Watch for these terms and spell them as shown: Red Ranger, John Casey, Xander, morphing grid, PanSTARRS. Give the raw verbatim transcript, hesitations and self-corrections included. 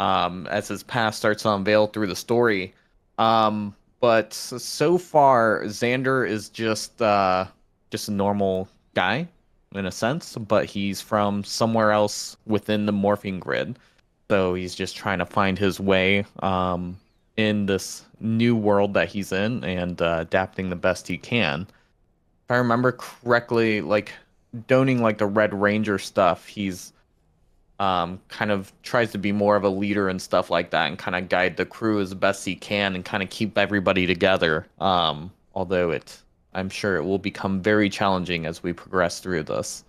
um, as his past starts to unveil through the story. Um, but so far, Xander is just uh, just a normal guy in a sense, but he's from somewhere else within the morphing grid. So he's just trying to find his way um, in this new world that he's in, and uh, adapting the best he can. If I remember correctly, like doning like the Red Ranger stuff, he's um, kind of tries to be more of a leader and stuff like that, and kind of guide the crew as best he can and kind of keep everybody together. Um, although it, I'm sure it will become very challenging as we progress through this.